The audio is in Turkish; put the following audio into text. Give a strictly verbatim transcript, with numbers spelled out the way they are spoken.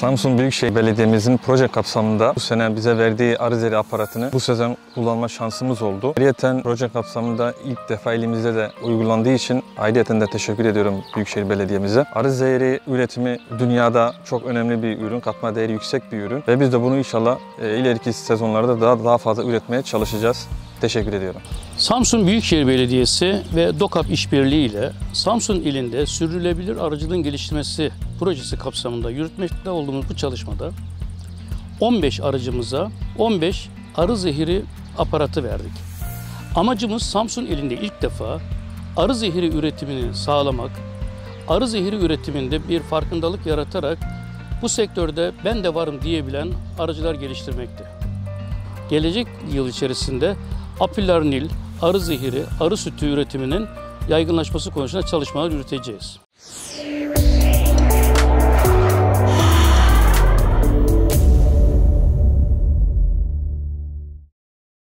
Samsun Büyükşehir Belediye'mizin proje kapsamında bu sene bize verdiği arızeri aparatını bu sezon kullanma şansımız oldu. Ayrıca proje kapsamında ilk defa elimizde de uygulandığı için ayrıca de teşekkür ediyorum Büyükşehir Belediye'mize. Arızeri üretimi dünyada çok önemli bir ürün, katma değeri yüksek bir ürün ve biz de bunu inşallah ileriki sezonlarda daha daha fazla üretmeye çalışacağız. Teşekkür ediyorum. Samsun Büyükşehir Belediyesi ve Dokap işbirliği ile Samsun ilinde sürdürülebilir arıcılığın geliştirmesi projesi kapsamında yürütmekte olduğumuz bu çalışmada on beş arıcımıza on beş arı zehiri aparatı verdik. Amacımız Samsun ilinde ilk defa arı zehiri üretimini sağlamak, arı zehiri üretiminde bir farkındalık yaratarak bu sektörde ben de varım diyebilen arıcılar geliştirmekti. Gelecek yıl içerisinde Apilarnil, arı zehiri, arı sütü üretiminin yaygınlaşması konusunda çalışmalar yürüteceğiz.